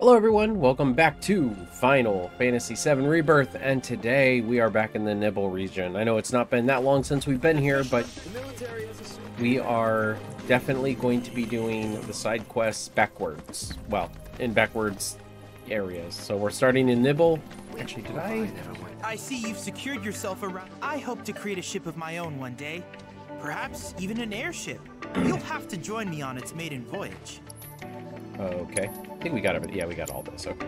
Hello everyone, welcome back to Final Fantasy VII Rebirth, and today we are back in the Nibble region. I know it's not been that long since we've been here, but we are definitely going to be doing the side quests backwards. Well, in backwards areas. So we're starting in Nibble. Actually, did I see you've secured yourself around. I hope to create a ship of my own one day. Perhaps even an airship. You'll have to join me on its maiden voyage. Okay. I think we got it. Yeah, we got all this. Okay.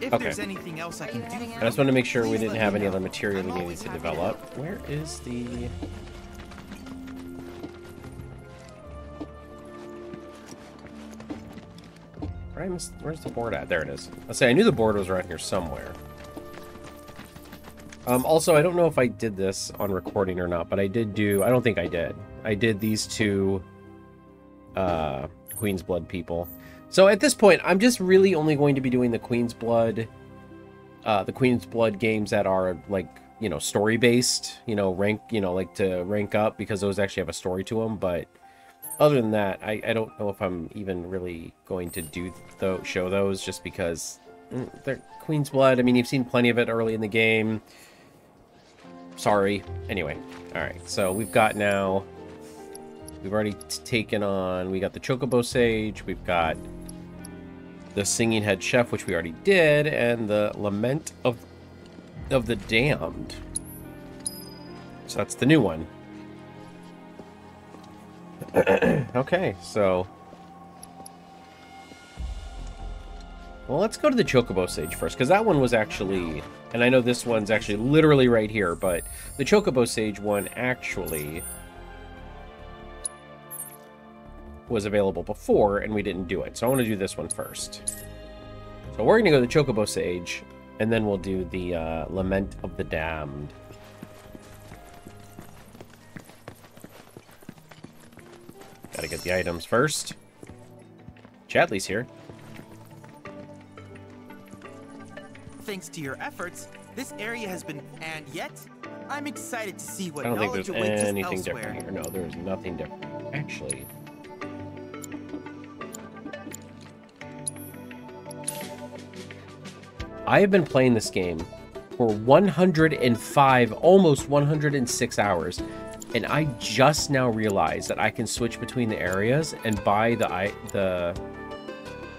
If there's anything else I can do, I just want to make sure we didn't have any other material we needed to develop. Where is the... Where's the board at? There it is. I'll say I knew the board was around here somewhere. Also, I don't know if I did this on recording or not, but I did do... I don't think I did. I did these two Queen's Blood people. So at this point, I'm just really only going to be doing the Queen's Blood games that are, like, you know, story-based, you know, rank, you know, like to rank up, because those actually have a story to them. But other than that, I don't know if I'm even really going to do show those, just because they're Queen's Blood. I mean, you've seen plenty of it early in the game. Sorry. Anyway, all right. So we've got now. We've already taken on. We got the Chocobo Sage. We've got the Singing Head Chef, which we already did, and the Lament of the Damned. So that's the new one. Okay, so... Well, let's go to the Chocobo Sage first, because that one was actually... And I know this one's actually literally right here, but the Chocobo Sage one actually was available before, and we didn't do it. So I want to do this one first. So we're going to go to the Chocobo Sage, and then we'll do the Lament of the Damned. Gotta get the items first. Chadley's here. Thanks to your efforts, this area has been... And yet, I'm excited to see what knowledge awaits us elsewhere. I don't think there's anything different here. No, there's nothing different. Actually... I have been playing this game for 105, almost 106 hours, and I just now realized that I can switch between the areas and buy the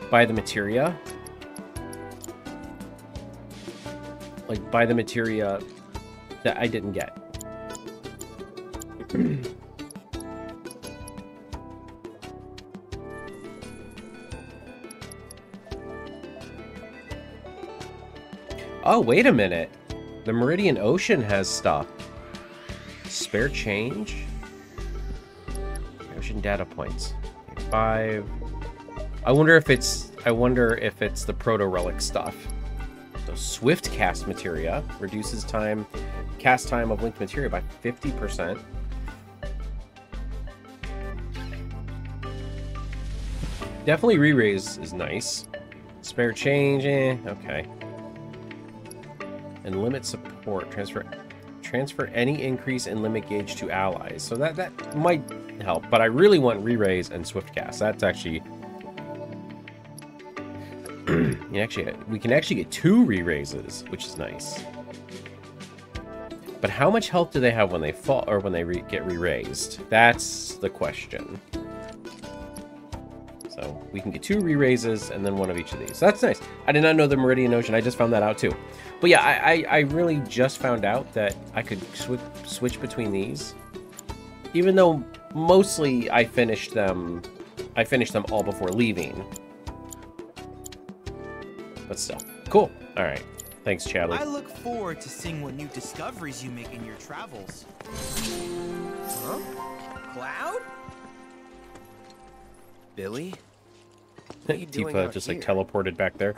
materia. Like, buy the materia that I didn't get. Oh, wait a minute. The Meridian Ocean has stuff. Spare change? Ocean data points. 5. I wonder if it's the proto-relic stuff. So Swift cast materia reduces cast time of linked materia by 50%. Definitely re-raise is nice. Spare change, okay. And limit support. Transfer any increase in limit gauge to allies. So that might help, but I really want re-raise and Swift cast. That's actually... actually, we can actually get 2 re-raises, which is nice. But how much health do they have when they fall or when they get re-raised? That's the question. So we can get 2 re-raises and then 1 of each of these. So that's nice. I did not know the Meridian Ocean. I just found that out too. But yeah, I really just found out that I could switch between these. Even though mostly I finished them all before leaving. But still. Cool. All right. Thanks, Chadley. I look forward to seeing what new discoveries you make in your travels. Huh? Cloud? Billy? Tifa just like teleported back there.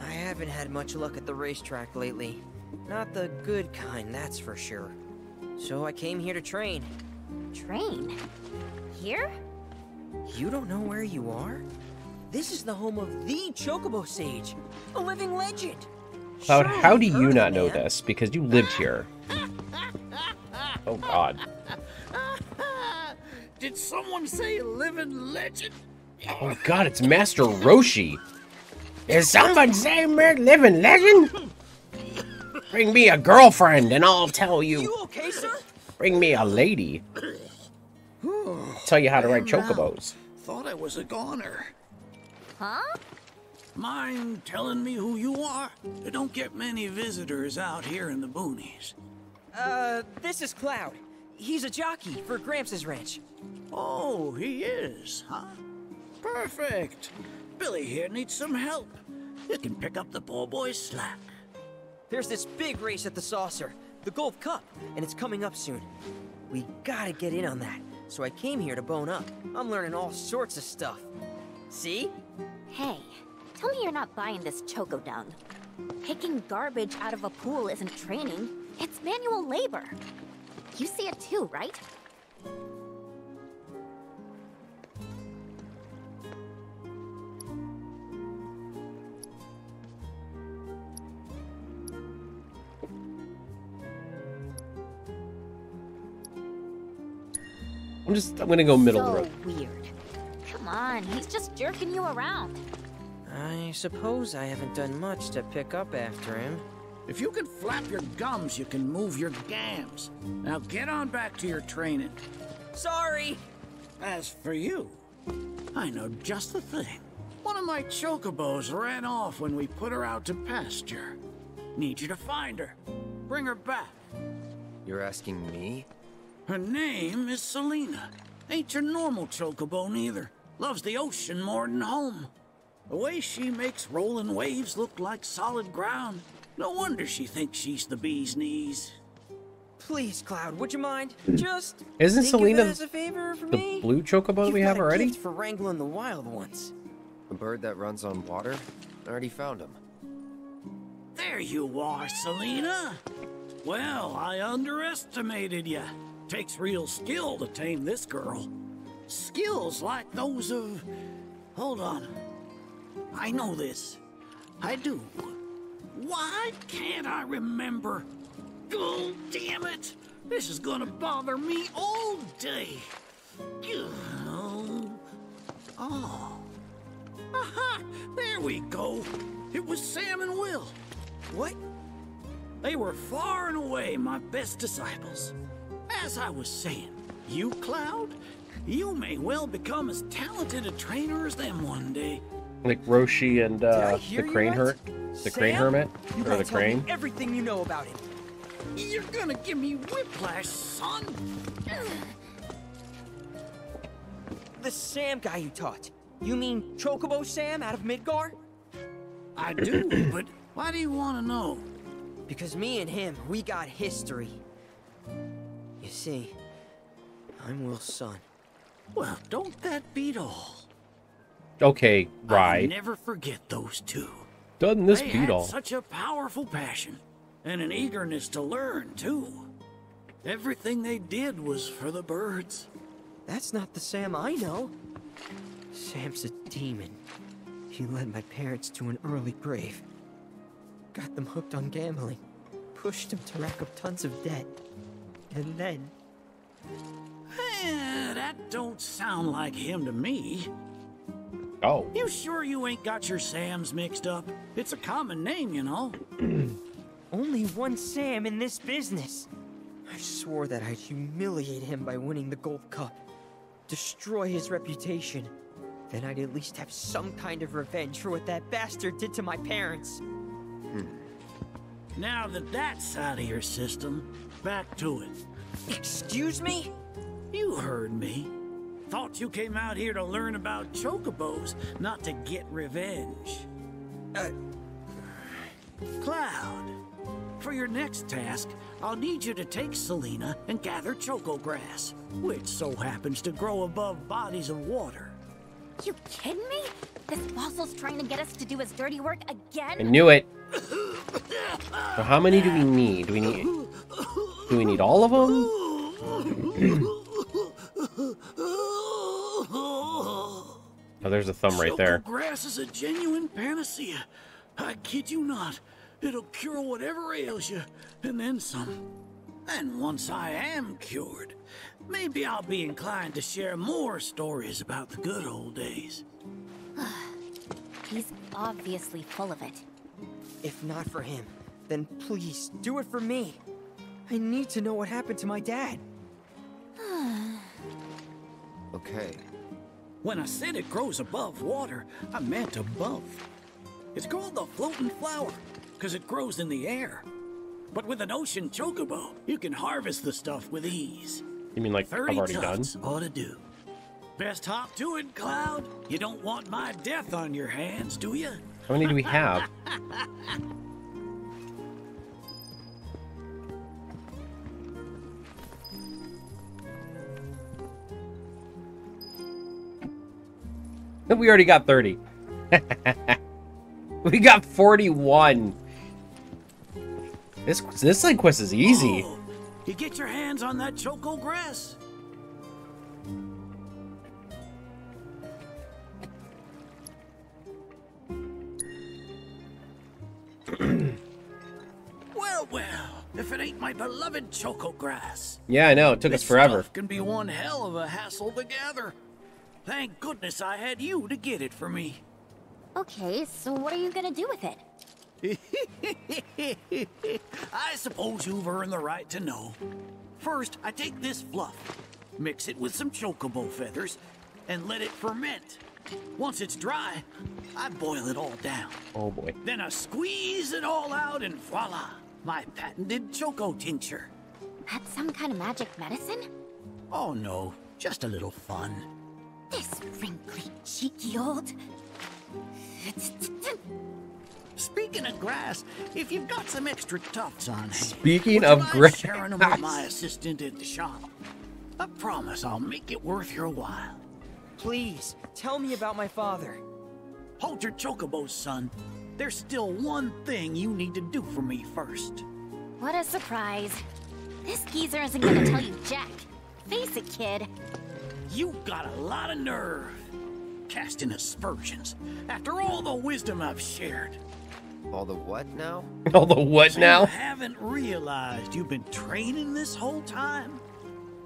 I haven't had much luck at the racetrack lately. Not the good kind, that's for sure. So I came here to train. Train? Here? You don't know where you are? This is the home of the Chocobo Sage, a living legend. Cloud, how do you not know this? Because you lived here. Oh God. Did someone say living legend? Oh God, it's Master Roshi. Is someone saying we're living legend? Bring me a girlfriend and I'll tell you. You okay, sir? Bring me a lady. Tell you how to ride chocobos. Thought I was a goner. Huh? Mind telling me who you are? There don't get many visitors out here in the boonies. This is Cloud. He's a jockey for Gramps' ranch. Oh, he is, huh? Perfect. Billy here needs some help. You can pick up the poor boy's slack. There's this big race at the saucer, the Gulf Cup, and it's coming up soon. We gotta get in on that, so I came here to bone up. I'm learning all sorts of stuff. See? Hey, tell me you're not buying this choco dung. Picking garbage out of a pool isn't training, it's manual labor. You see it too, right? I'm gonna go middle of the road. So weird. Come on, he's just jerking you around. I suppose I haven't done much to pick up after him. If you can flap your gums, you can move your gams. Now get on back to your training. Sorry. As for you, I know just the thing. One of my chocobos ran off when we put her out to pasture. Need you to find her. Bring her back. You're asking me? Her name is Selena. Ain't your normal chocobo neither. Loves the ocean more than home. The way she makes rolling waves look like solid ground. No wonder she thinks she's the bee's knees. Please, Cloud, would you mind? Just isn't Selena as a favor for me? The blue chocobo that we have already? For wrangling the wild ones. The bird that runs on water? I already found him. There you are, Selena. Well, I underestimated you. Takes real skill to tame this girl. Skills like those of... Hold on. I know this. I do. Why can't I remember? Oh, damn it! This is gonna bother me all day. Oh. Aha! There we go. It was Sam and Will. What? They were far and away my best disciples. As I was saying, you, Cloud, you may well become as talented a trainer as them one day. Like Roshi and the crane hermit? The crane hermit? Or the crane? Everything you know about him. You're gonna give me whiplash, son. The Sam guy you taught. You mean Chocobo Sam out of Midgar? I do, but why do you want to know? Because me and him, we got history. You see, I'm Will's son. Well, don't that beat all? Okay, right. I'll never forget those two. Doesn't this beat all? They had such a powerful passion and an eagerness to learn, too. Everything they did was for the birds. That's not the Sam I know. Sam's a demon. He led my parents to an early grave. Got them hooked on gambling. Pushed them to rack up tons of debt. And then... that don't sound like him to me. Oh. You sure you ain't got your Sams mixed up? It's a common name, you know. Only one Sam in this business. I swore that I'd humiliate him by winning the Gold Cup. Destroy his reputation. Then I'd at least have some kind of revenge for what that bastard did to my parents. Now that that's out of your system, back to it. Excuse me? You heard me. Thought you came out here to learn about chocobos, not to get revenge. Cloud, for your next task, I'll need you to take Selena and gather choco grass, which so happens to grow above bodies of water. You kidding me? This fossil's trying to get us to do his dirty work again? I knew it. So how many do we need? Do we need all of them? Oh, there's a thumb right there. Choco grass is a genuine panacea. I kid you not. It'll cure whatever ails you, and then some. And once I am cured, maybe I'll be inclined to share more stories about the good old days. He's obviously full of it. If not for him, then please do it for me. I need to know what happened to my dad. Okay. When I said it grows above water, I meant above. It's called the floating flower, because it grows in the air. But with an ocean chocobo, you can harvest the stuff with ease. You mean like I've already done? Ought to do. Best hop to it, Cloud. You don't want my death on your hands, do you? How many do we have? We already got 30. We got 41. This side quest is easy. Oh, you get your hands on that choco grass. Well, if it ain't my beloved choco grass. Yeah, I know. It took us forever. This stuff can be one hell of a hassle to gather. Thank goodness I had you to get it for me. Okay, so what are you gonna do with it? I suppose you've earned the right to know. First, I take this fluff, mix it with some chocobo feathers, and let it ferment. Once it's dry, I boil it all down. Oh boy. Then I squeeze it all out and voila, my patented choco tincture. That's some kind of magic medicine? Oh no, just a little fun. This wrinkly, cheeky old... Speaking of grass, if you've got some extra tufts on hand... Speaking of grass... sharing them with my assistant at the shop. I promise I'll make it worth your while. Please, tell me about my father. Hold your chocobos, son. There's still one thing you need to do for me first. What a surprise. This geezer isn't gonna tell you jack. Face it, kid. You got a lot of nerve, casting aspersions, after all the wisdom I've shared. All the what now? All the what now? I haven't realized you've been training this whole time.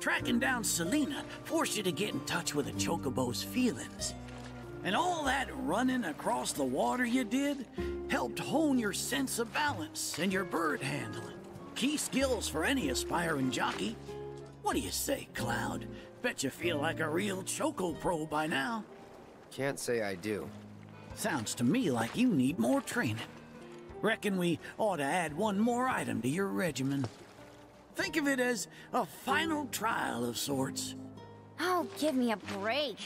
Tracking down Selena forced you to get in touch with a chocobo's feelings. And all that running across the water you did helped hone your sense of balance and your bird handling. Key skills for any aspiring jockey. What do you say, Cloud? Bet you feel like a real choco pro by now. Can't say I do. Sounds to me like you need more training. Reckon we ought to add one more item to your regimen. Think of it as a final trial of sorts. Oh, give me a break.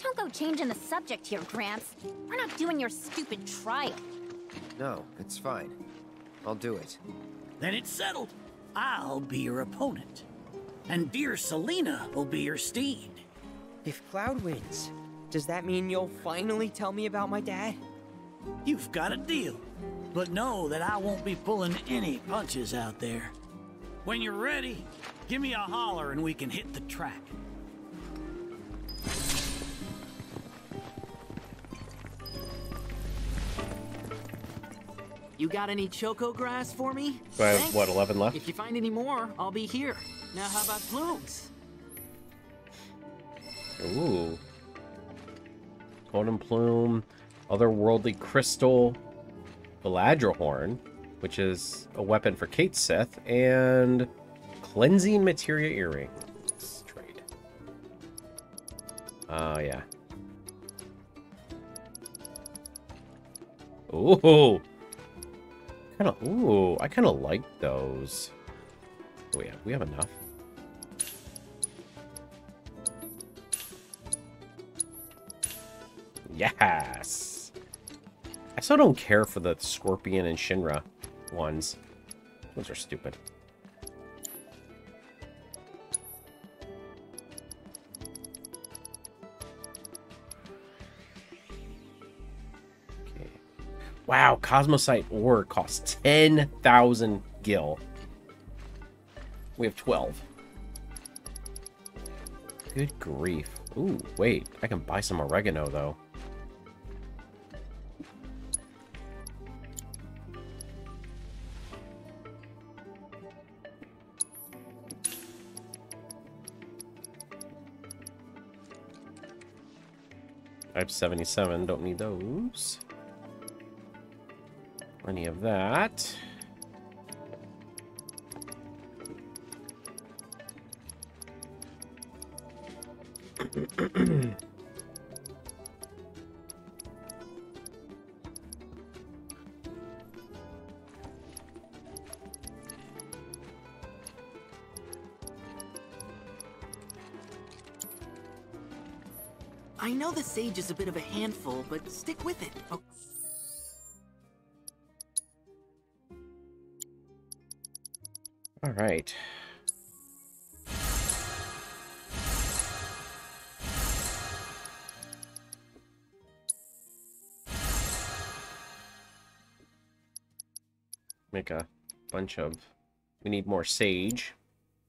Don't go changing the subject here, Gramps. We're not doing your stupid trial. No, it's fine. I'll do it. Then it's settled. I'll be your opponent. And dear Selena will be your steed. If Cloud wins, does that mean you'll finally tell me about my dad? You've got a deal, but know that I won't be pulling any punches out there. When you're ready, give me a holler and we can hit the track. You got any choco grass for me? So I have, what, 11 left? If you find any more, I'll be here. Now how about plumes? Ooh. Golden plume, otherworldly crystal, Veladra horn, which is a weapon for Cait Sith, and cleansing materia earring. Let's trade. Oh, yeah. Ooh. Ooh, I kind of like those. Oh yeah, we have enough. Yes! I still don't care for the Scorpion and Shinra ones. Those are stupid. Wow, Cosmocyte Ore costs 10,000 gil. We have 12. Good grief. Ooh, wait. I can buy some oregano, though. I have 77. Don't need those. Plenty of that. I know the sage is a bit of a handful, but stick with it. Okay. All right. Make a bunch of... We need more sage.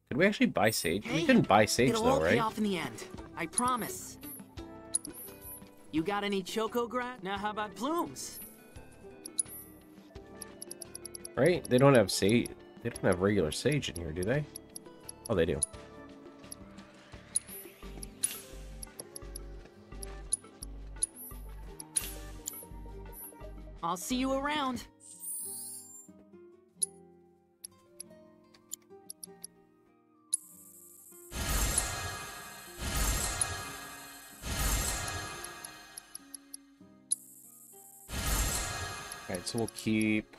Could we actually buy sage? Hey, we couldn't buy sage though, right? It'll all pay off in the end. I promise. You got any choco grass? Now how about plumes? Right? They don't have sage. They don't have regular sage in here, do they? Oh, they do. I'll see you around. So we'll keep...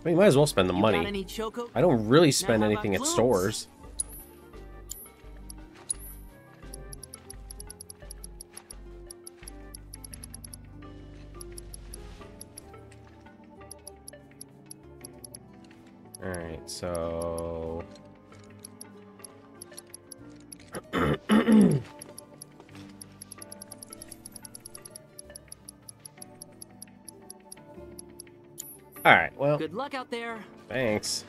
I mean, might as well spend the money. I don't really spend anything at stores. Alright, so... All right, well, good luck out there. Thanks.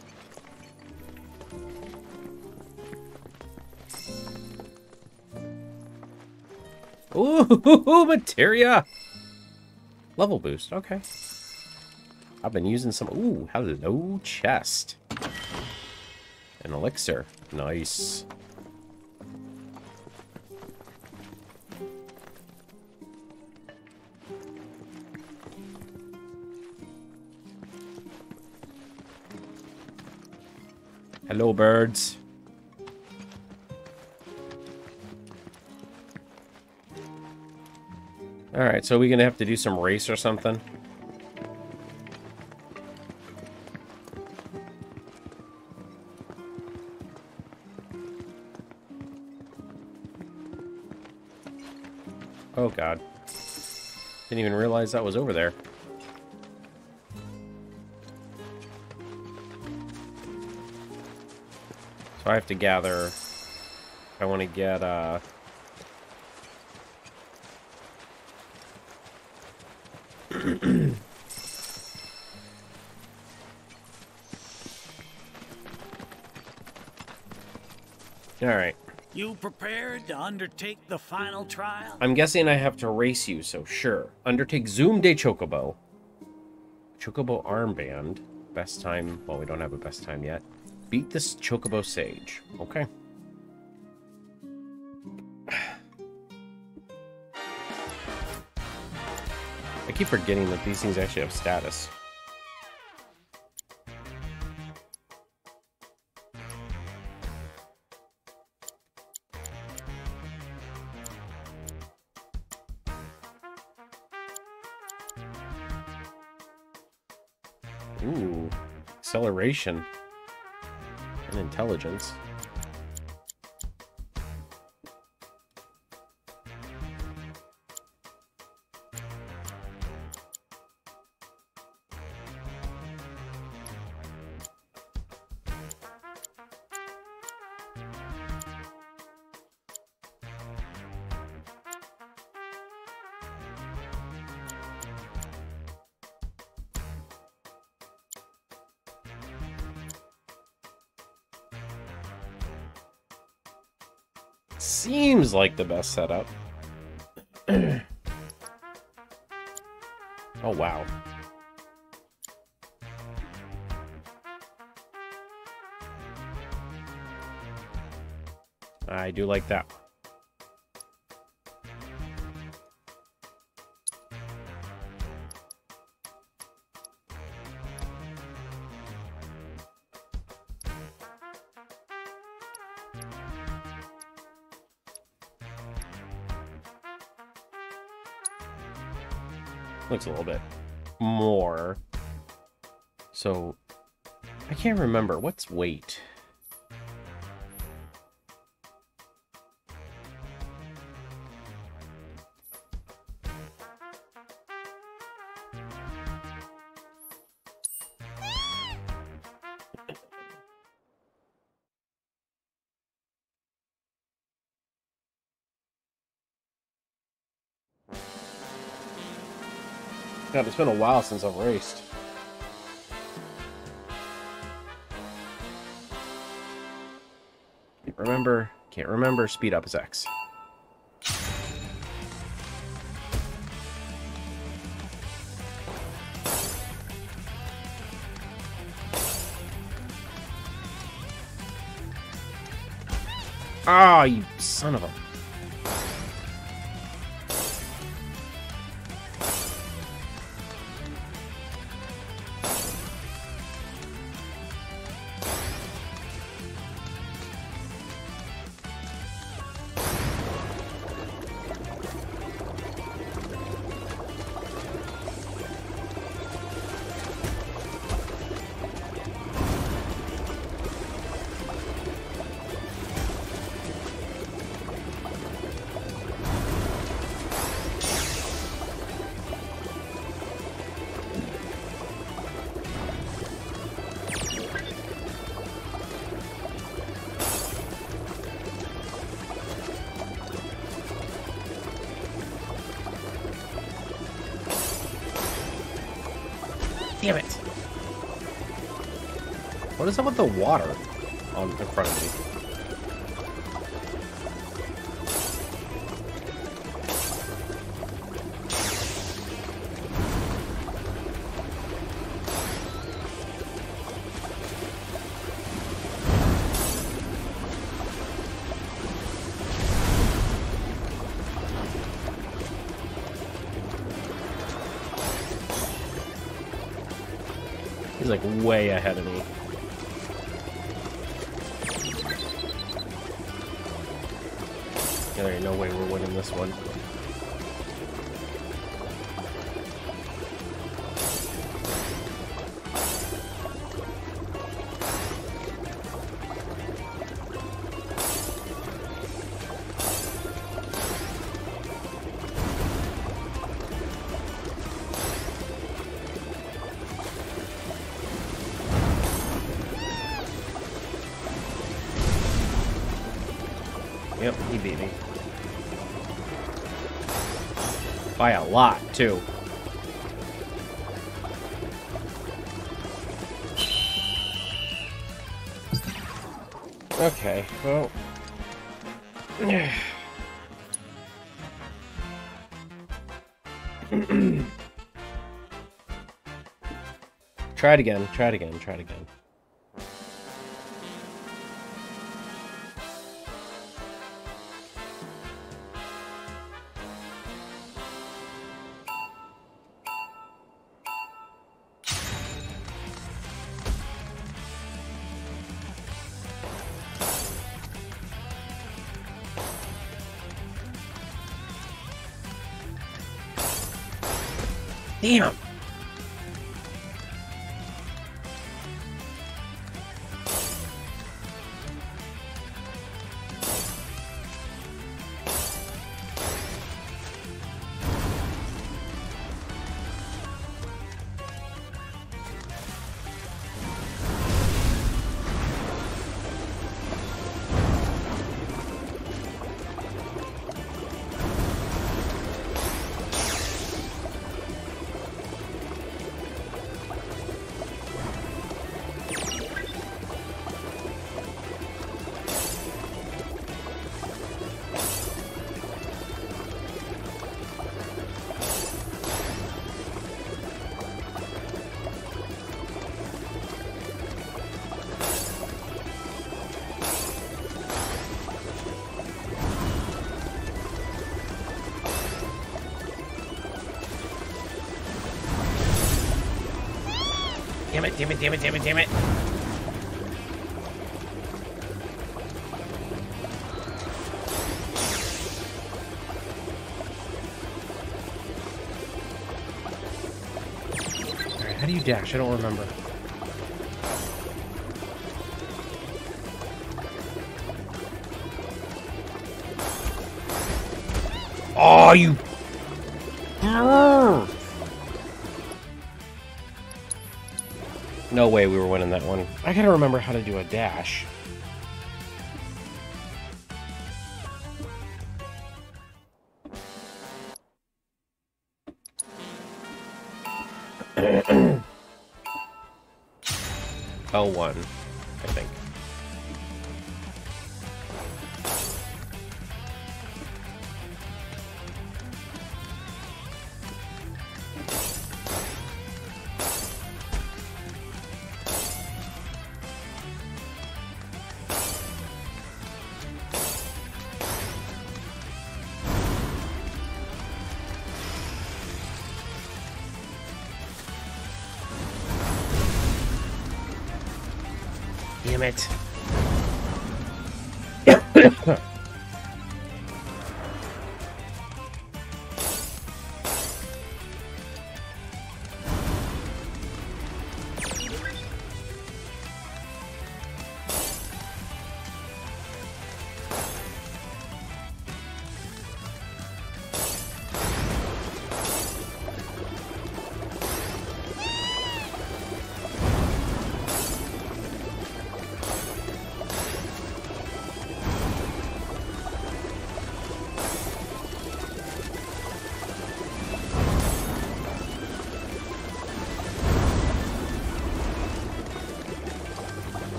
Ooh, Materia! Level boost, okay. I've been using some... Ooh, hello, chest. An elixir. Nice. Hello, birds. All right, so are we gonna have to do some race or something? Oh God, didn't even realize that was over there. So I have to gather, if I want to get, Alright. You prepared to undertake the final trial? I'm guessing I have to race you, so sure. Undertake Zoom de Chocobo. Chocobo armband. Best time, well, we don't have a best time yet. Beat this Chocobo Sage. Okay. I keep forgetting that these things actually have status. Ooh, acceleration. Intelligence. Seems like the best setup. Oh, wow. I do like that. looks a little bit more. So I can't remember what's weight. God, it's been a while since I've raced. Can't remember, speed up is X. Ah, you son of a... What is up with the water on in front of me? He's like way ahead of me. There ain't no way we're winning this one. Yep, he beat me. By a lot, too. Okay, well... Try it again. Damn! Damn it. How do you dash? I don't remember. Oh, you... No way we were winning that one. I gotta remember how to do a dash. L1, I think. It.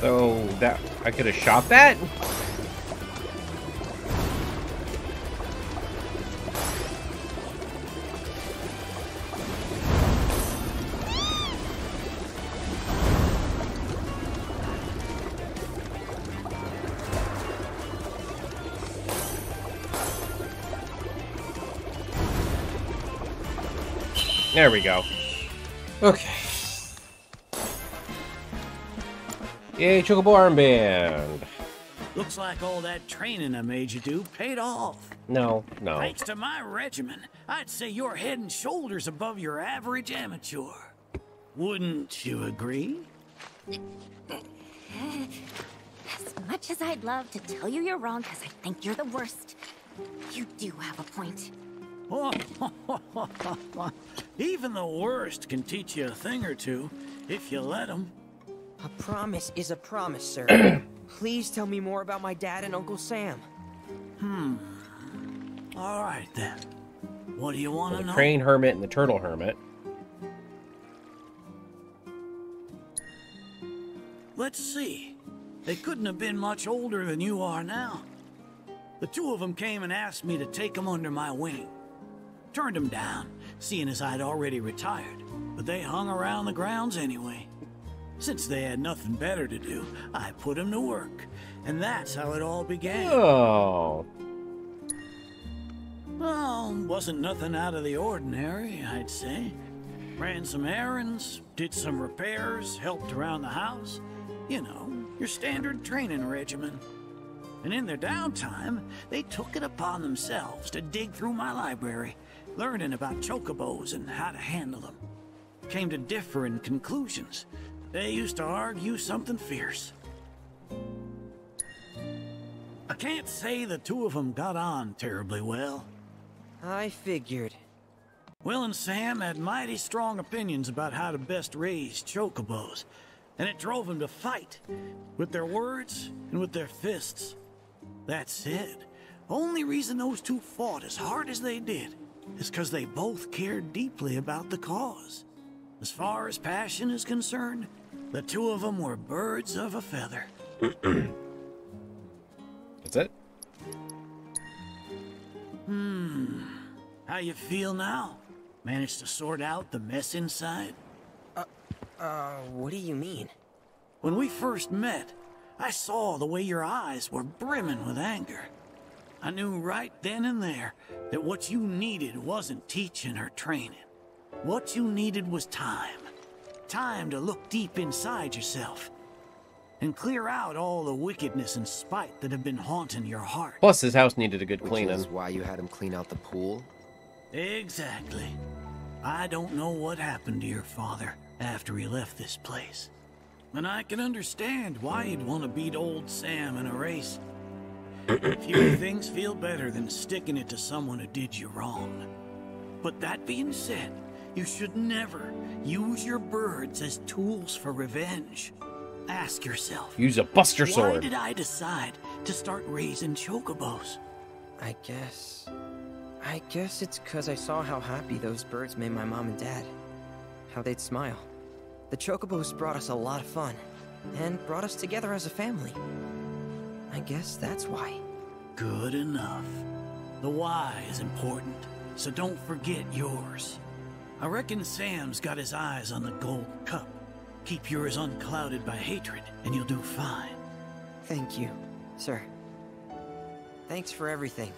So that I could have shot that? There we go. Okay. Yay, Chocobo Armband! Looks like all that training I made you do paid off. No, no. Thanks to my regimen, I'd say you're head and shoulders above your average amateur. Wouldn't you agree? As much as I'd love to tell you you're wrong because I think you're the worst, you do have a point. Even the worst can teach you a thing or two, if you let them. A promise is a promise, sir. Please tell me more about my dad and Uncle Sam. All right, then. What do you want to know? The crane hermit and the turtle hermit. Let's see. They couldn't have been much older than you are now. The two of them came and asked me to take them under my wing. Turned them down, seeing as I'd already retired. But they hung around the grounds anyway. Since they had nothing better to do, I put him to work. And that's how it all began. Oh. Well, wasn't nothing out of the ordinary, I'd say. Ran some errands, did some repairs, helped around the house. You know, your standard training regimen. And in their downtime, they took it upon themselves to dig through my library, learning about chocobos and how to handle them. Came to differing conclusions. They used to argue something fierce. I can't say the two of them got on terribly well. I figured. Will and Sam had mighty strong opinions about how to best raise chocobos, and it drove them to fight, with their words and with their fists. That said, only reason those two fought as hard as they did is because they both cared deeply about the cause. As far as passion is concerned, the two of them were birds of a feather. That's it? How you feel now? Managed to sort out the mess inside? What do you mean? When we first met, I saw the way your eyes were brimming with anger. I knew right then and there that what you needed wasn't teaching or training. What you needed was time. Time to look deep inside yourself and clear out all the wickedness and spite that have been haunting your heart. Plus, his house needed a good cleaning. Which is why you had him clean out the pool? Exactly. I don't know what happened to your father after he left this place. And I can understand why you'd want to beat old Sam in a race. Few things feel better than sticking it to someone who did you wrong. But that being said, you should never use your birds as tools for revenge. Ask yourself. Use a buster sword. Why did I decide to start raising chocobos? I guess it's because I saw how happy those birds made my mom and dad. How they'd smile. The chocobos brought us a lot of fun. And brought us together as a family. I guess that's why. Good enough. The why is important, so don't forget yours. I reckon Sam's got his eyes on the Gold Cup. Keep yours unclouded by hatred, and you'll do fine. Thank you, sir. Thanks for everything.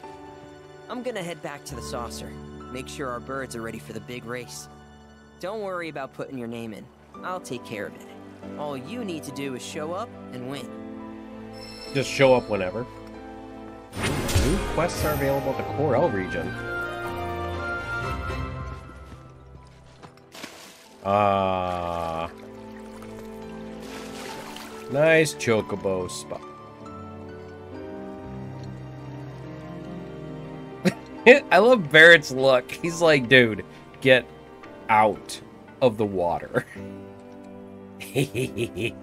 I'm gonna head back to the saucer. Make sure our birds are ready for the big race. Don't worry about putting your name in. I'll take care of it. All you need to do is show up and win. Just show up whenever. New quests are available at the Corel region. Ah. Nice chocobo spot. I love Barrett's look. He's like, dude, get out of the water. Wait,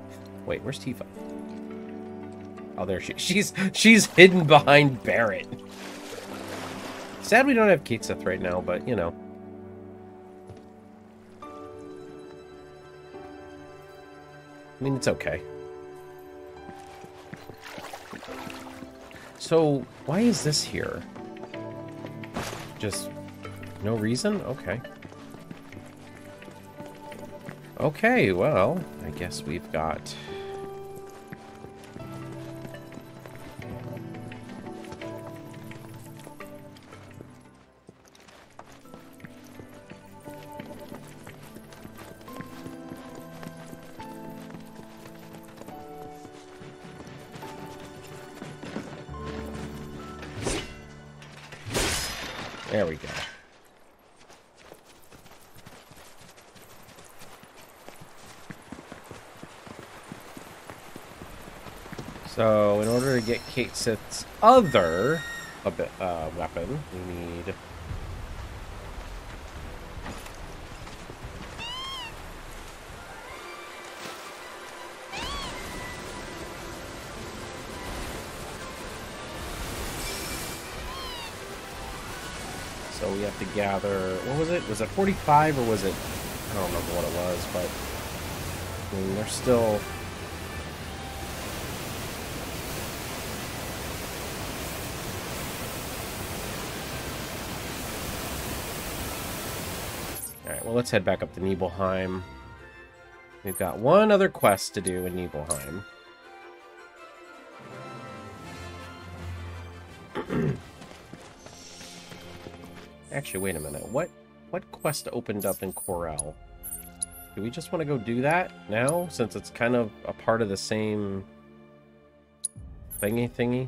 where's Tifa? Oh, there she is. She's hidden behind Barrett. Sad we don't have Cait Sith right now, but you know. I mean, it's okay. So, why is this here? Just no reason? Okay. Okay, well, I guess we've got... There we go. So, in order to get Cait Sith's other weapon, we need... We have to gather, what was it? Was it 45 or was it, I don't remember what it was, but I mean, they're still. All right, well, let's head back up to Nibelheim. We've got one other quest to do in Nibelheim. Actually, wait a minute. What quest opened up in Corel? Do we just want to go do that now, since it's kind of a part of the same thingy?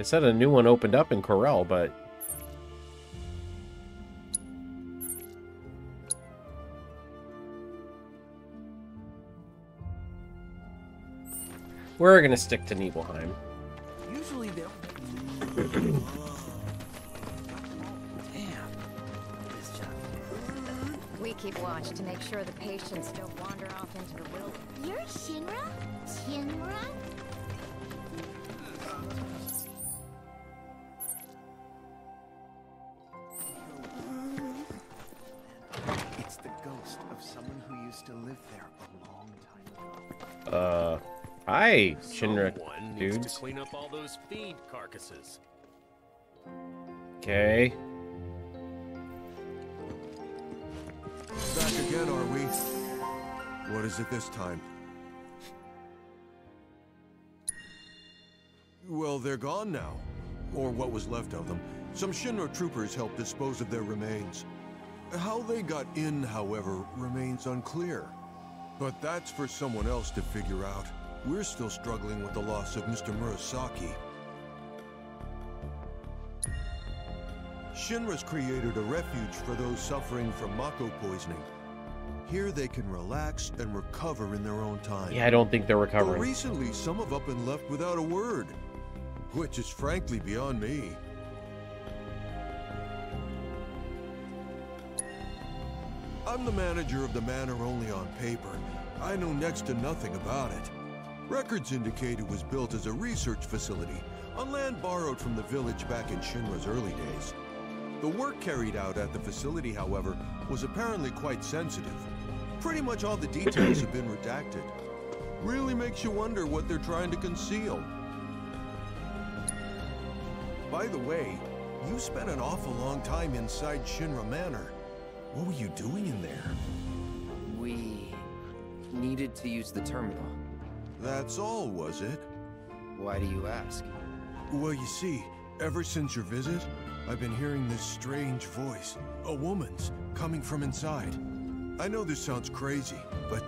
It said a new one opened up in Corel, but... we're gonna stick to Nibelheim. Usually they'll... Damn. We keep watch to make sure the patients don't wander off into the wilderness. You're Shinra? Shinra? of someone who used to live there a long time ago. Hi, Shinra dudes. Needs to clean up all those feed carcasses. Okay. Back again, are we? What is it this time? Well, they're gone now. Or what was left of them. Some Shinra troopers helped dispose of their remains. How they got in, however, remains unclear. But that's for someone else to figure out. We're still struggling with the loss of Mr. Murasaki. Shinra's created a refuge for those suffering from Mako poisoning. Here they can relax and recover in their own time. Yeah, I don't think they're recovering. But recently, some have up and left without a word, which is frankly beyond me. I'm the manager of the manor only on paper. I know next to nothing about it. Records indicate it was built as a research facility on land borrowed from the village back in Shinra's early days. The work carried out at the facility, however, was apparently quite sensitive. Pretty much all the details have been redacted. Really makes you wonder what they're trying to conceal. By the way, you spent an awful long time inside Shinra Manor. What were you doing in there? We needed to use the terminal. That's all, was it? Why do you ask? Well, you see, ever since your visit, I've been hearing this strange voice, a woman's, coming from inside. I know this sounds crazy, but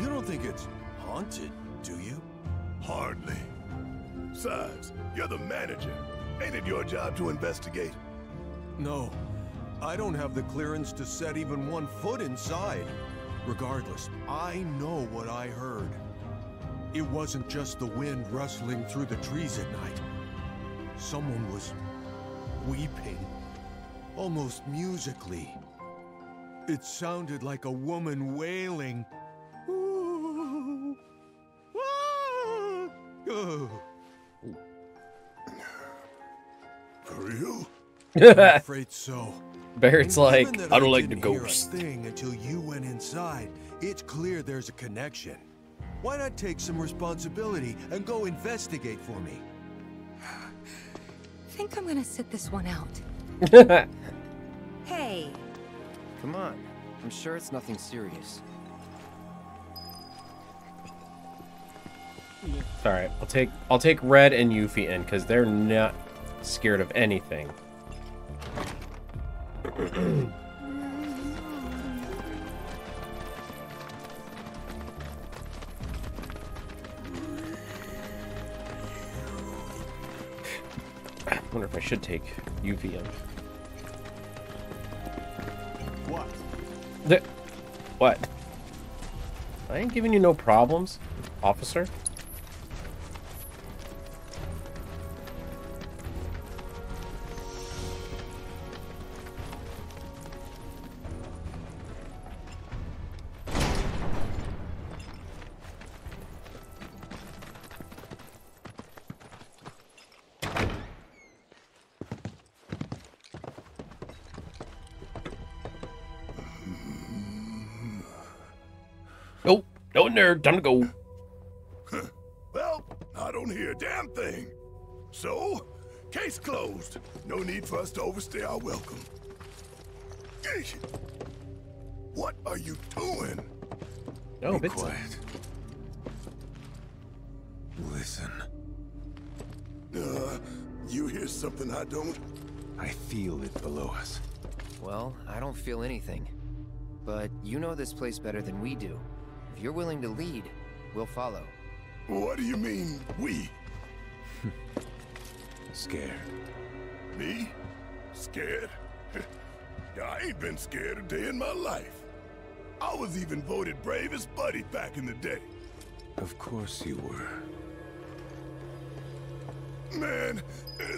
you don't think it's haunted, do you? Hardly. Besides, you're the manager. Ain't it your job to investigate? No, I don't have the clearance to set even one foot inside. Regardless, I know what I heard. It wasn't just the wind rustling through the trees at night. Someone was weeping, almost musically. It sounded like a woman wailing. Ooh, ah, oh. For real? I'm afraid so. Barrett's like, I don't like the ghost thing until you went inside. It's clear there's a connection. Why not take some responsibility and go investigate for me? I think I'm gonna sit this one out. Hey. Come on. I'm sure it's nothing serious. All right, I'll take Red and Yuffie in because they're not scared of anything. I wonder if I should take Yuffie in. What? What? I ain't giving you no problems, officer. Time to go. Well, I don't hear a damn thing. So, case closed. No need for us to overstay our welcome. Eesh. What are you doing? No, be quiet. Listen. You hear something I don't? I feel it below us. Well, I don't feel anything. But you know this place better than we do. If you're willing to lead, we'll follow. What do you mean, we? Scared. Me? Scared? I ain't been scared a day in my life. I was even voted bravest buddy back in the day. Of course you were. Man,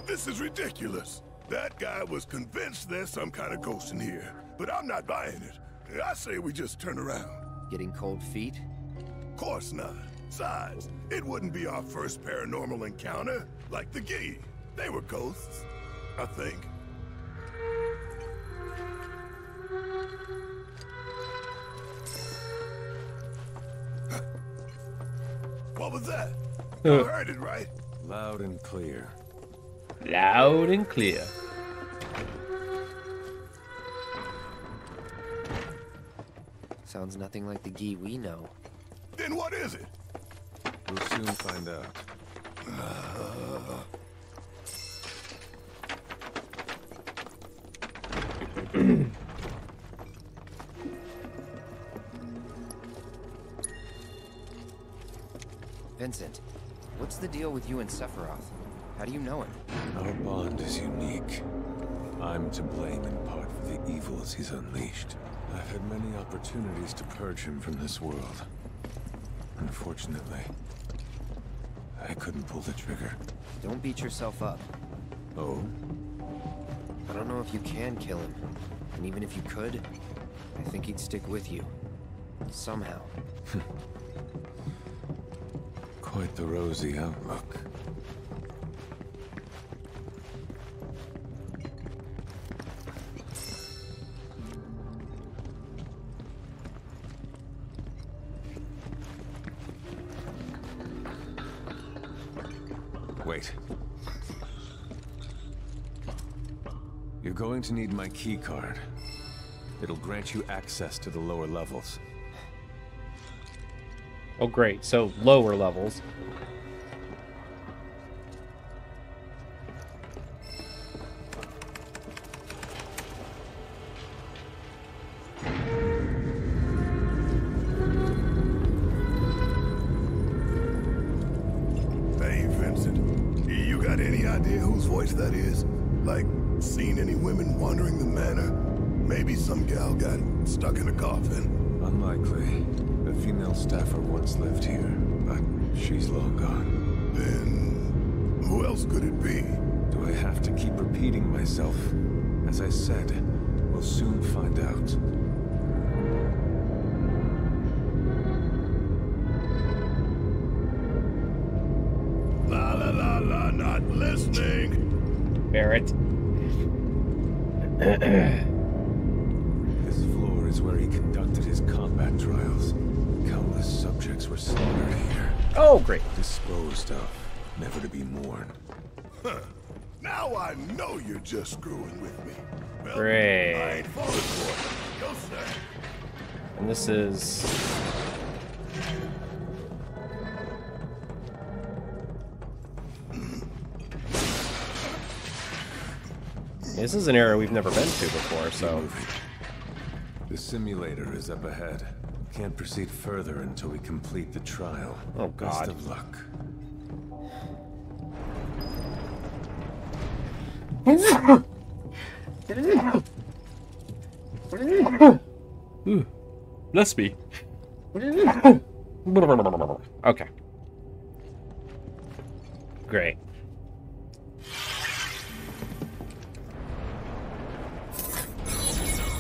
this is ridiculous. That guy was convinced there's some kind of ghost in here, but I'm not buying it. I say we just turn around. Getting cold feet? Course not. Besides, it wouldn't be our first paranormal encounter. Like the Gi. They were ghosts, I think. What was that? You heard it, right? Loud and clear. Loud and clear. Sounds nothing like the ghee we know. Then what is it? We'll soon find out. Vincent, what's the deal with you and Sephiroth? How do you know him? Our bond is unique. I'm to blame in part for the evils he's unleashed. I've had many opportunities to purge him from this world. Unfortunately, I couldn't pull the trigger. Don't beat yourself up. Oh? I don't know if you can kill him. And even if you could, I think he'd stick with you. Somehow. Quite the rosy outlook. Wait. You're going to need my key card. It'll grant you access to the lower levels. Oh, great. So, lower levels. Hey, Vincent. You got any idea whose voice that is? Like, seen any women wandering the manor? Maybe some gal got stuck in a coffin. Unlikely. A female staffer once lived here, but she's long gone. Then who else could it be? Do I have to keep repeating myself? As I said, we'll soon find out. La la la la, not listening. Barrett. This floor is where he conducted his combat trials. Countless subjects were slaughtered here. Oh, great. Disposed of, never to be mourned. Huh. Now I know you're just screwing with me. Well, great. I ain't falling for it. Go, sir. And this is... This is an area we've never been to before, so... The simulator is up ahead. Can't proceed further until we complete the trial. Oh, God. Best of luck. Ooh, bless me. Okay. Great.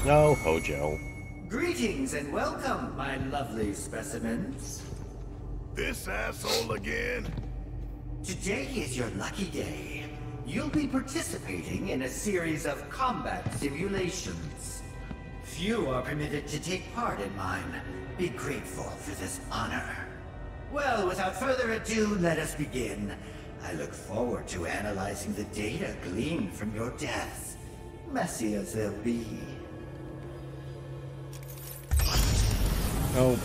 No, Hojo. Greetings and welcome, my lovely specimens. This asshole again. Today is your lucky day. You'll be participating in a series of combat simulations. Few are permitted to take part in mine. Be grateful for this honor. Well, without further ado, let us begin. I look forward to analyzing the data gleaned from your deaths, messy as they'll be. Oh boy.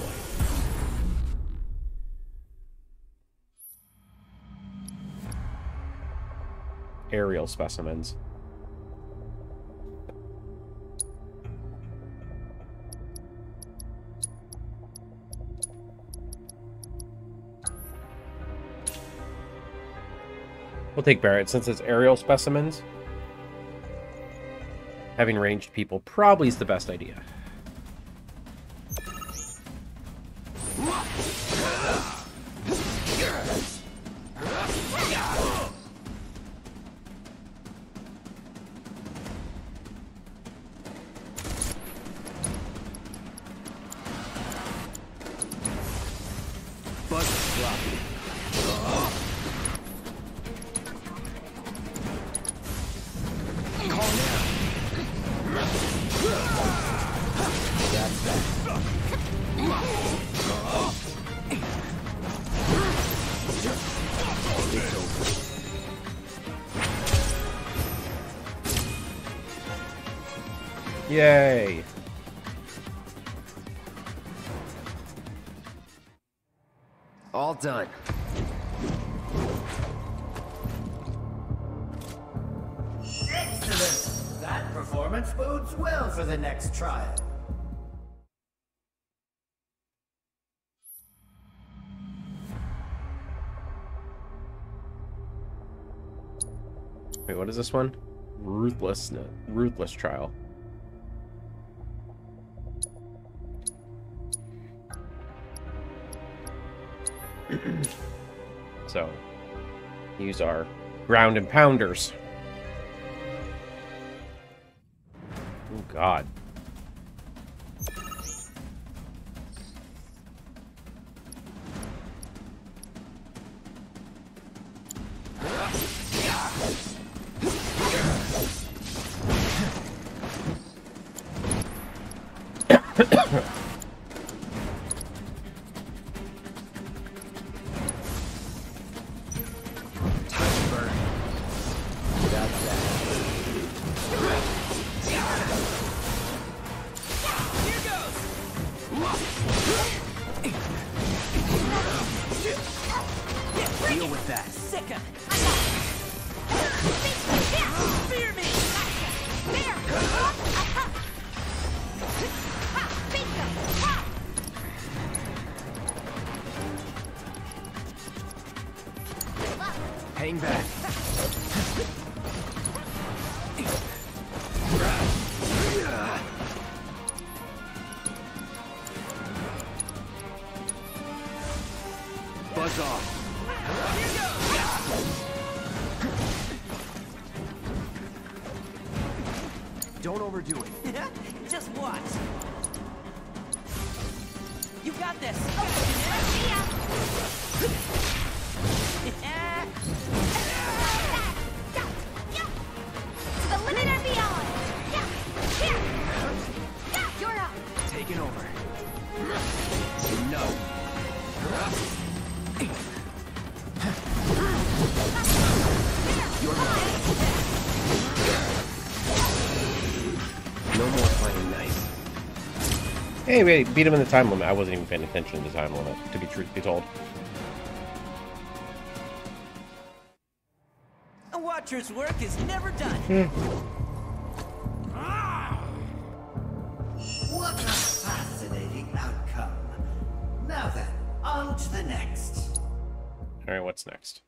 Aerial specimens. We'll take Barrett since it's aerial specimens. Having ranged people probably is the best idea. That's that. Yay! All done. Excellent! That performance bodes well for the next trial. Wait, what is this one? Ruthless, no, ruthless trial. So, these are ground and pounders. Oh God. Hey, wait, beat him in the time limit. I wasn't even paying attention to the time limit, to be truth be told. A watcher's work is never done. What a fascinating outcome. Now then, on to the next. All right, what's next?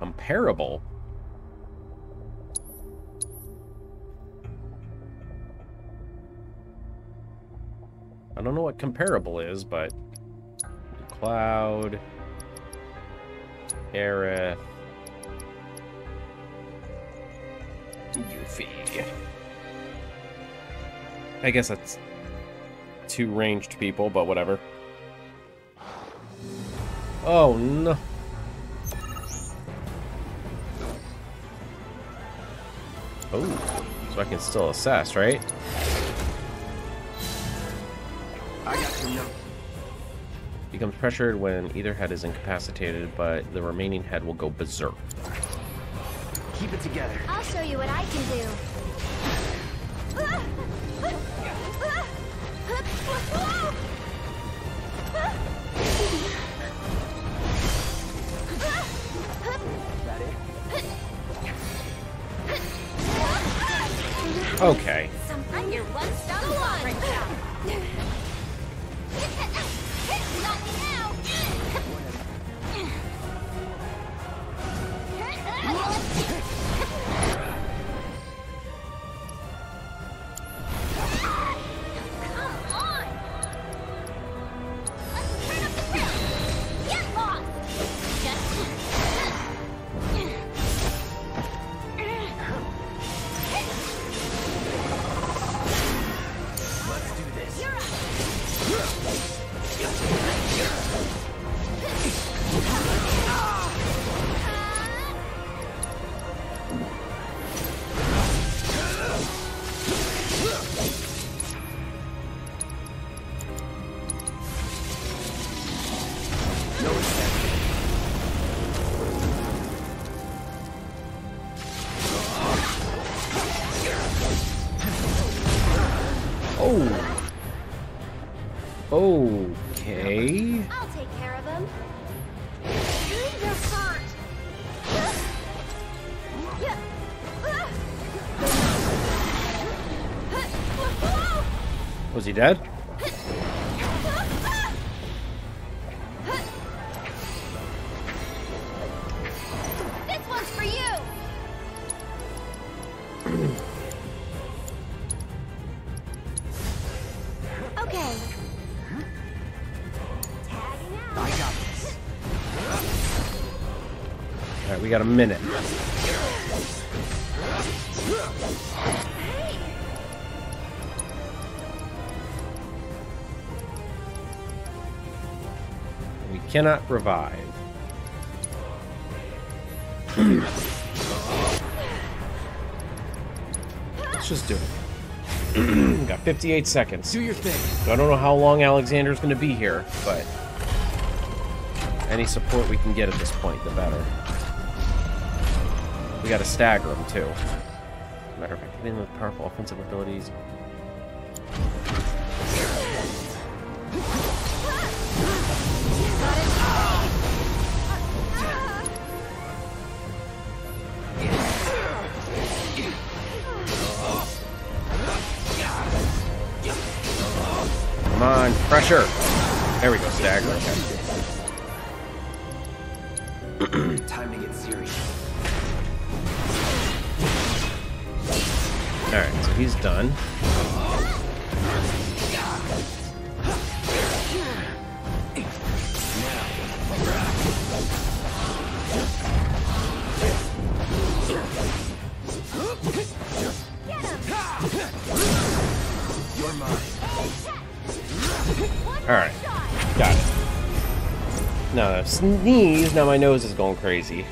Comparable? I don't know what comparable is, but Cloud, Aerith, Yuffie. I guess that's two ranged people, but whatever. Oh no. Oh, so I can still assess, right? Becomes pressured when either head is incapacitated, but the remaining head will go berserk. Keep it together. I'll show you what I can do. Okay. I'm your one-stop shop. Okay. I'll take care of them. Was he dead? This one's for you. Okay. I got this. All right, we got a minute. Cannot revive. Let's just do it. Got 58 seconds. Do your thing. So I don't know how long Alexander's going to be here, but any support we can get at this point, the better. We got to stagger him too. Matter of fact, him with powerful offensive abilities. Come on, pressure! There we go, stagger. Okay. Time to get serious. Alright, so he's done. You're mine. Alright. Got it. Now that I've sneezed, now my nose is going crazy.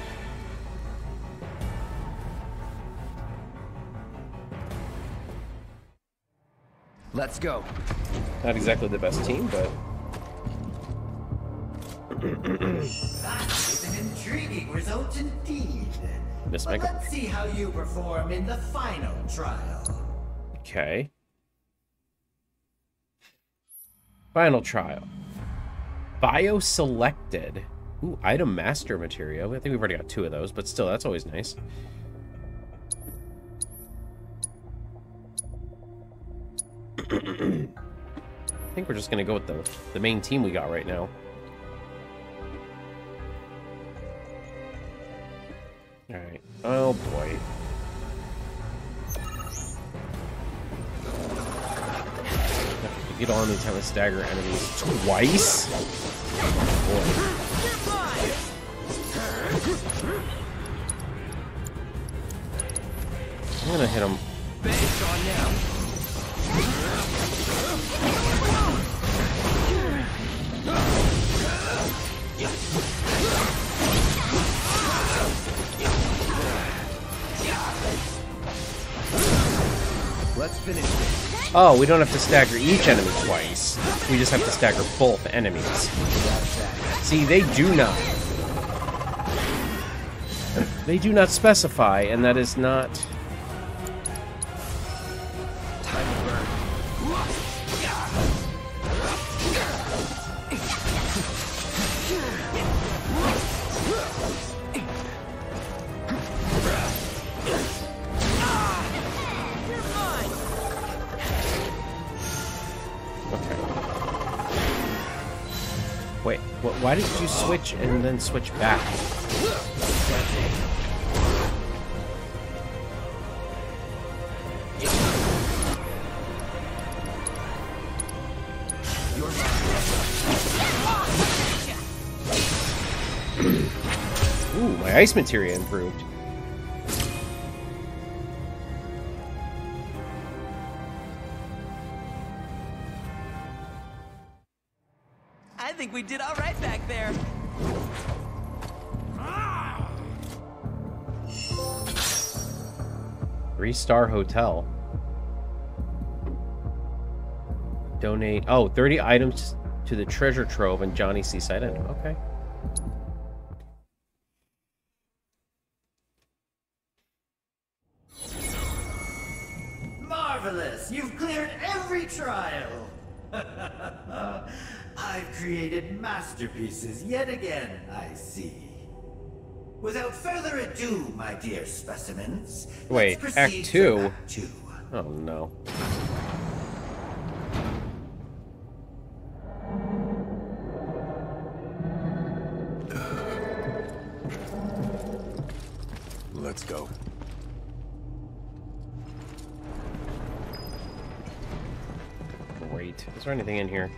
Let's go. Not exactly the best team, but that's an intriguing result indeed. But let's see how you perform in the final trial. Okay. Final trial. Bio selected. Ooh, item master material. I think we've already got 2 of those, but still, that's always nice. I think we're just gonna go with the main team we got right now. All right. Oh boy. If you don't only time to stagger enemies twice. Boy. I'm gonna hit him. Let's finish this. Oh, we don't have to stagger each enemy twice. We just have to stagger both enemies. See, they do not. They do not specify, and that is not. Time to burn. Why did you switch and then switch back? Ooh, my ice materia improved. I think we did all right back there. Ah! 3-star hotel. Donate. Oh, 30 items to the treasure trove and Johnny Seaside Inn. Okay. Marvelous! You've cleared every trial. I've created masterpieces yet again, I see. Without further ado, my dear specimens. Wait, Act 2? Oh no. Let's go. Great. Is there anything in here?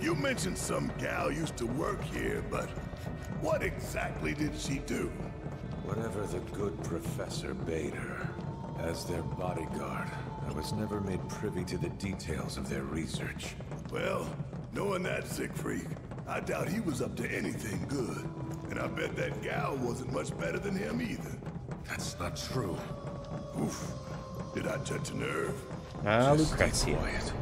You mentioned some gal used to work here, but what exactly did she do? Whatever the good professor bade her. As their bodyguard, I was never made privy to the details of their research. Well, knowing that sick freak, I doubt he was up to anything good. And I bet that gal wasn't much better than him either. That's not true. Oof. Did I touch a nerve? Just stay quiet.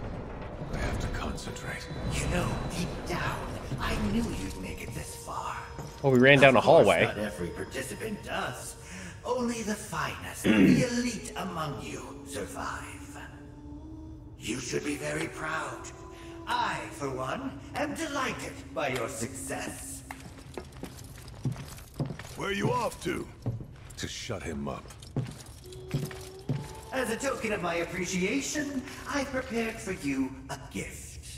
I have to concentrate. You know, deep down, I knew you'd make it this far. Well, we ran down a hallway. Not every participant does. Only the finest, the elite among you, survive. You should be very proud. I, for one, am delighted by your success. Where are you off to? To shut him up. As a token of my appreciation, I prepared for you a gift.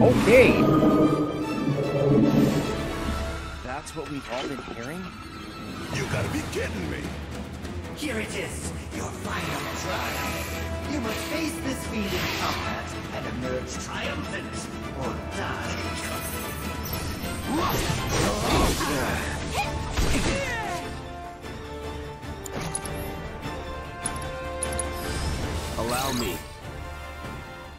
Okay. That's what we've all been hearing? You gotta be kidding me. Here it is, your final trial. You must face this fiend in combat and emerge triumphant or die. Oh, allow me.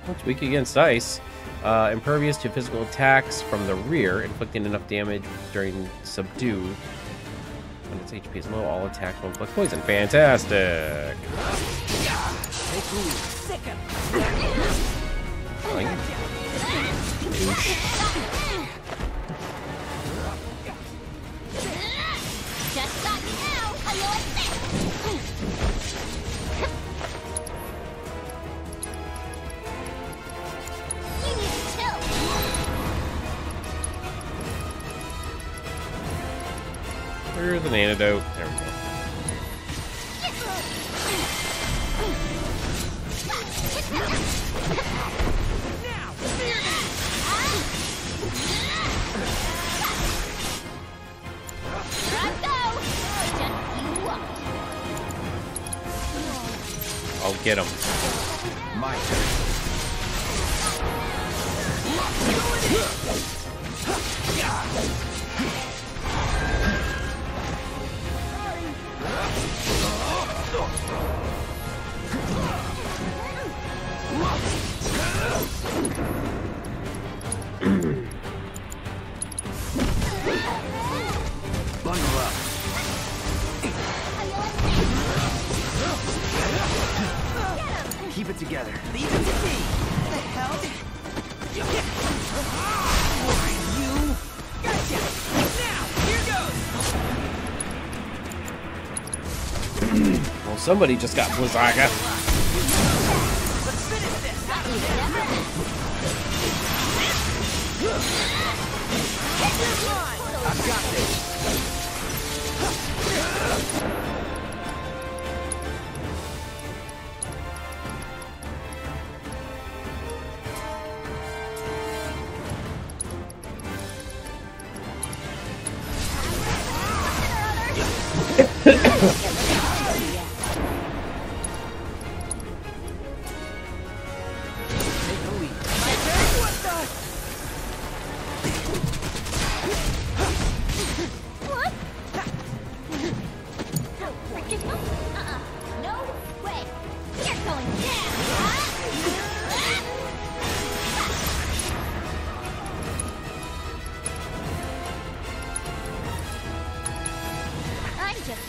It's weak against ice. Impervious to physical attacks from the rear, inflicting enough damage during subdue. When its HP is low, all attacks will inflict poison. Fantastic! Just got me now. Here's an antidote. There we go. I'll get him. My turn. Keep it together. Leave it to me. The hell? You? Gotcha. Now, here goes. Well, somebody just got Blizzaga. Let's finish this. I've got this. Just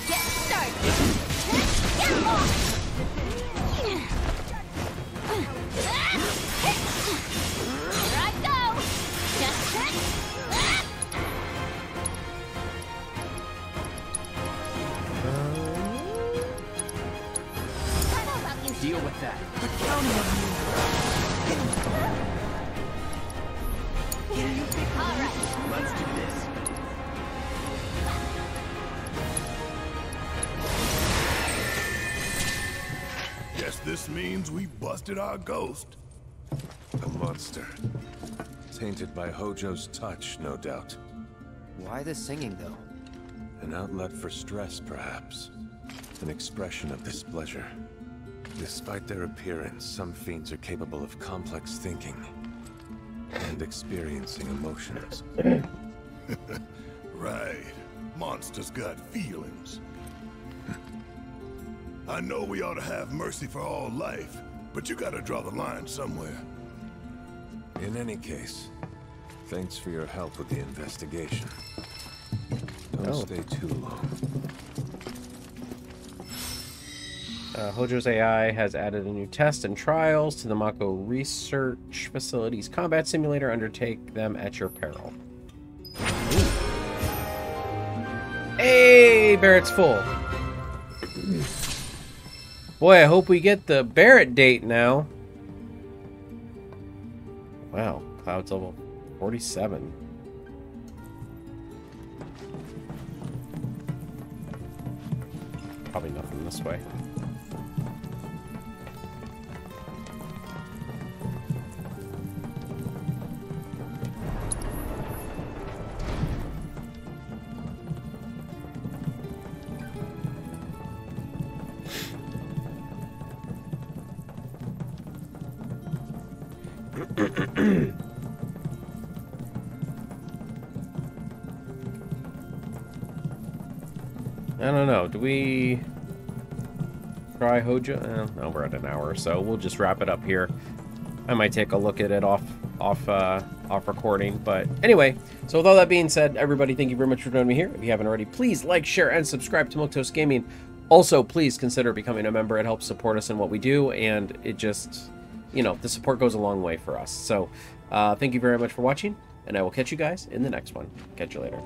get started. This means we've busted our ghost. A monster. Tainted by Hojo's touch, no doubt. Why the singing, though? An outlet for stress, perhaps. An expression of displeasure. Despite their appearance, some fiends are capable of complex thinking and experiencing emotions. Right. Monsters got feelings. I know we ought to have mercy for all life, but you gotta draw the line somewhere. In any case, thanks for your help with the investigation. Don't stay too long. Hojo's AI has added a new test and trials to the Mako Research Facilities Combat Simulator. Undertake them at your peril. Ooh. Hey, Barrett's full. Boy, I hope we get the Barrett date now. Wow, Cloud's level 47. Probably nothing this way. I don't know. Do we try Hojo? No, we're at an hour, so we'll just wrap it up here. I might take a look at it off recording, but anyway. So with all that being said, everybody, thank you very much for joining me here. If you haven't already, please like, share, and subscribe to Milquetoast Gaming. Also, please consider becoming a member. It helps support us in what we do, and it just, you know, the support goes a long way for us. So thank you very much for watching, and I will catch you guys in the next one. Catch you later.